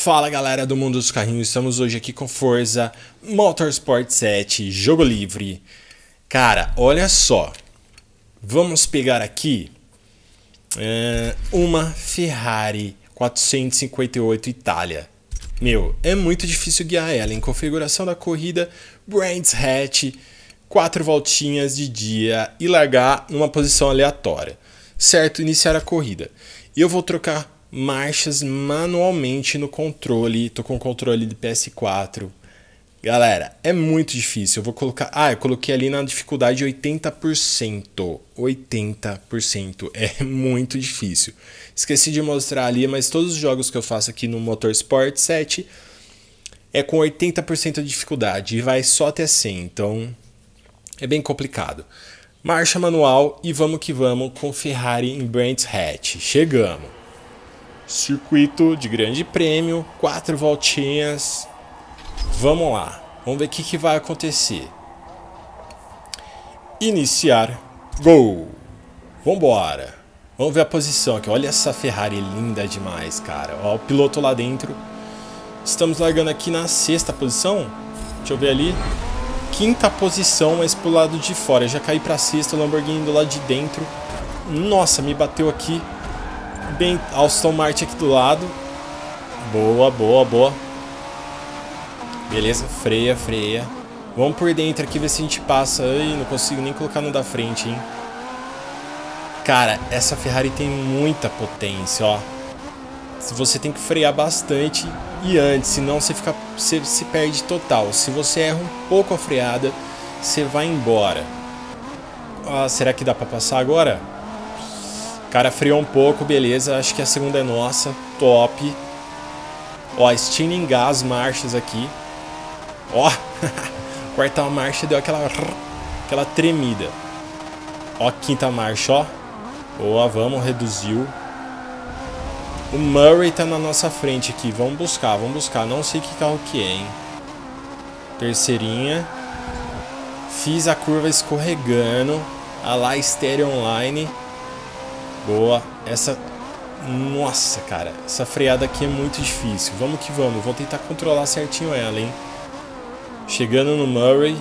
Fala galera do mundo dos carrinhos, estamos hoje aqui com Forza Motorsport 7, jogo livre. Cara, olha só, vamos pegar aqui uma Ferrari 458 Itália. Meu, é muito difícil guiar ela. Em configuração da corrida, Brands Hatch, 4 voltinhas de dia e largar numa posição aleatória. Certo, iniciar a corrida. E eu vou trocar marchas manualmente no controle. Tô com o controle de PS4. Galera, é muito difícil. Eu vou colocar... Ah, eu coloquei ali na dificuldade 80%. 80%. É muito difícil. Esqueci de mostrar ali, mas todos os jogos que eu faço aqui no Motorsport 7 é com 80% de dificuldade. E vai só até 100. Então, é bem complicado. Marcha manual e vamos que vamos com Ferrari em Brands Hatch. Chegamos. Circuito de grande prêmio, 4 voltinhas. Vamos lá, vamos ver o que vai acontecer. Iniciar, gol. Vambora. Vamos ver a posição aqui, olha essa Ferrari linda demais, cara. Ó, o piloto lá dentro. Estamos largando aqui na 6ª posição. Deixa eu ver ali. 5ª posição, mas pro lado de fora. Eu já caí pra 6ª, o Lamborghini do lado de dentro. Nossa, me bateu aqui. Bem, Aston Martin aqui do lado. Boa, boa, boa. Beleza, freia, freia. Vamos por dentro aqui, ver se a gente passa. Ai, não consigo nem colocar no da frente, hein. Cara, essa Ferrari tem muita potência, ó. Você tem que frear bastante e antes, senão você se perde total. Se você erra um pouco a freada, você vai embora. Ah, será que dá pra passar agora? Cara, freou um pouco, beleza. Acho que a segunda é nossa. Top. Ó, estilingar as marchas aqui. Ó, quarta marcha deu aquela tremida. Ó, quinta marcha, ó. Boa, vamos, reduziu. O Murray tá na nossa frente aqui. Vamos buscar, vamos buscar. Não sei que carro que é, hein. Terceirinha. Fiz a curva escorregando. A lá, estéreo online. Boa, essa... Nossa, cara, essa freada aqui é muito difícil. Vamos que vamos, vou tentar controlar certinho ela, hein. Chegando no Murray.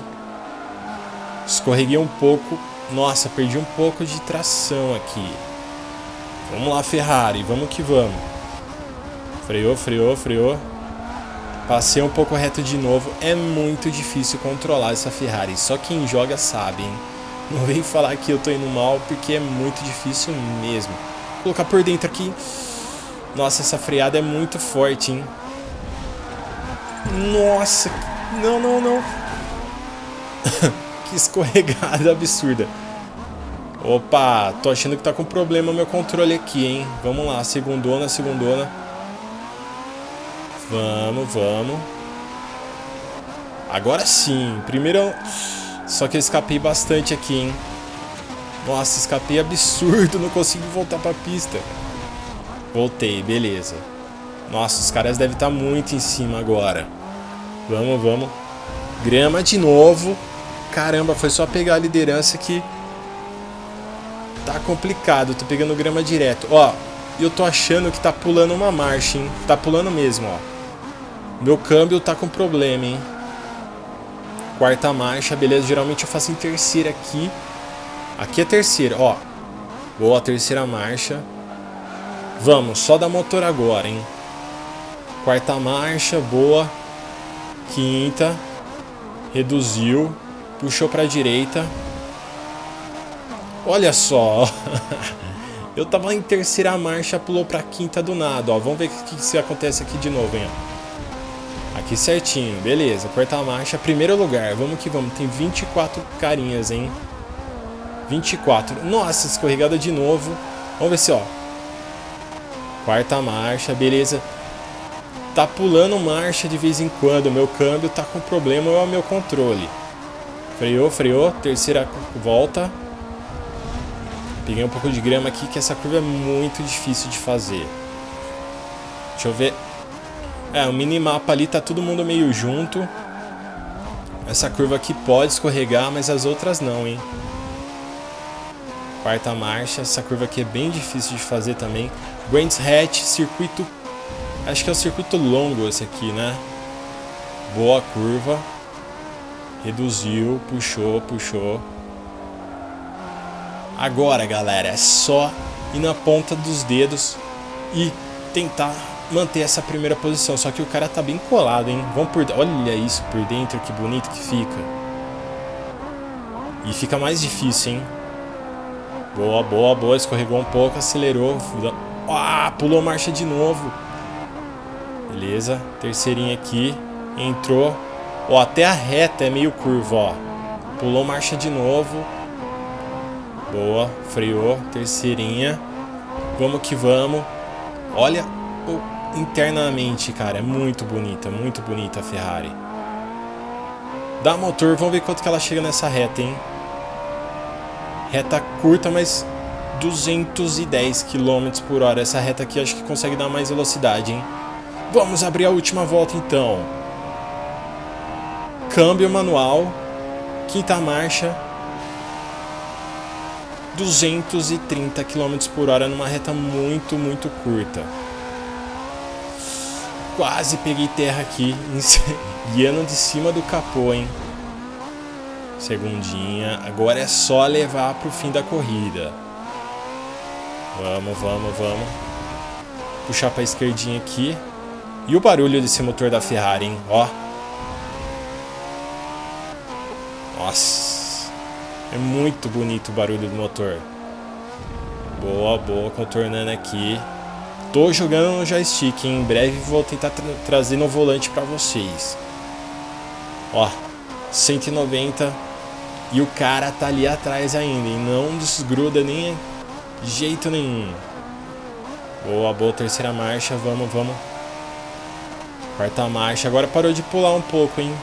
Escorreguei um pouco. Nossa, perdi um pouco de tração aqui. Vamos lá, Ferrari, vamos que vamos. Freou, freou, freou. Passei um pouco reto de novo. É muito difícil controlar essa Ferrari. Só quem joga sabe, hein. Não vem falar que eu tô indo mal, porque é muito difícil mesmo. Vou colocar por dentro aqui. Nossa, essa freada é muito forte, hein. Nossa. Não, não, não. Que escorregada absurda. Opa, tô achando que tá com problema meu controle aqui, hein. Vamos lá, segundona, segundona. Vamos, vamos. Agora sim, primeiro... Só que eu escapei bastante aqui, hein. Nossa, escapei absurdo, não consigo voltar pra pista. Voltei, beleza. Nossa, os caras devem estar muito em cima agora. Vamos, vamos. Grama de novo. Caramba, foi só pegar a liderança que... Tá complicado, tô pegando grama direto. Ó, eu tô achando que tá pulando uma marcha, hein. Tá pulando mesmo, ó. Meu câmbio tá com problema, hein. Quarta marcha, beleza. Geralmente eu faço em terceira aqui. Aqui é terceira, ó. Boa, terceira marcha. Vamos, só da motor agora, hein. Quarta marcha, boa. Quinta. Reduziu. Puxou pra direita. Olha só. Eu tava em terceira marcha, pulou pra quinta do nada, ó. Vamos ver o que se acontece aqui de novo, hein, ó. Aqui certinho, beleza. Quarta marcha, primeiro lugar. Vamos que vamos. Tem 24 carinhas, hein. 24. Nossa, escorregada de novo. Vamos ver se, ó. Quarta marcha, beleza. Tá pulando marcha de vez em quando. Meu câmbio tá com problema, é o meu controle. Freou, freou. Terceira volta. Peguei um pouco de grama aqui, que essa curva é muito difícil de fazer. Deixa eu ver. É, o minimapa ali tá todo mundo meio junto. Essa curva aqui pode escorregar, mas as outras não, hein. Quarta marcha. Essa curva aqui é bem difícil de fazer também. Brands Hatch, circuito Acho que é um circuito longo esse aqui, né? Boa curva. Reduziu, puxou, puxou. Agora, galera, é só ir na ponta dos dedos e tentar manter essa primeira posição. Só que o cara tá bem colado, hein? Vamos por... Olha isso por dentro, que bonito que fica. E fica mais difícil, hein? Boa, boa, boa. Escorregou um pouco, acelerou. Ah, pulou marcha de novo. Beleza. Terceirinha aqui. Entrou. Ó, até a reta é meio curva, ó. Pulou marcha de novo. Boa. Freou. Terceirinha. Vamos que vamos. Olha internamente, cara. É muito bonita a Ferrari. Dá motor, vamos ver quanto que ela chega nessa reta, hein? Reta curta, mas 210 km por hora. Essa reta aqui acho que consegue dar mais velocidade, hein? Vamos abrir a última volta, então. Câmbio manual. Quinta marcha. 230 km por hora numa reta muito curta. Quase peguei terra aqui, guiando de cima do capô, hein? Segundinha. Agora é só levar pro fim da corrida. Vamos, vamos, vamos. Puxar pra esquerdinha aqui. E o barulho desse motor da Ferrari, hein? Ó. Nossa. É muito bonito o barulho do motor. Boa, boa. Contornando aqui. Tô jogando no joystick, em breve vou tentar trazer no volante pra vocês. Ó, 190. E o cara tá ali atrás ainda, e não desgruda nem de jeito nenhum. Boa, boa, terceira marcha, vamos, vamos. Quarta marcha, agora parou de pular um pouco, hein.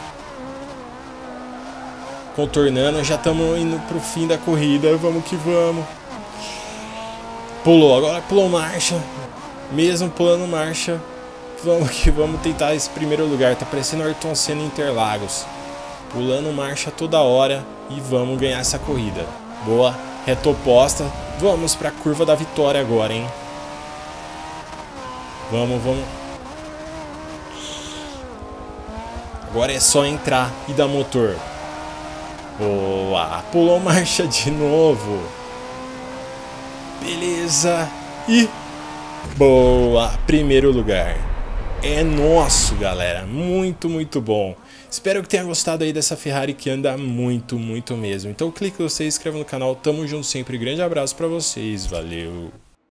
Contornando, já estamos indo pro fim da corrida, vamos que vamos. Pulou, agora pulou marcha. Mesmo pulando marcha, vamos que vamos tentar esse primeiro lugar. Tá parecendo Ayrton Senna em Interlagos. Pulando marcha toda hora e vamos ganhar essa corrida. Boa, reta oposta. Vamos pra curva da vitória agora, hein? Vamos, vamos. Agora é só entrar e dar motor. Boa, pulou marcha de novo. Beleza. E... boa, primeiro lugar. É nosso, galera. Muito bom. Espero que tenha gostado aí dessa Ferrari que anda muito mesmo. Então clique no gostei, inscreva no canal. Tamo junto sempre. Grande abraço pra vocês. Valeu.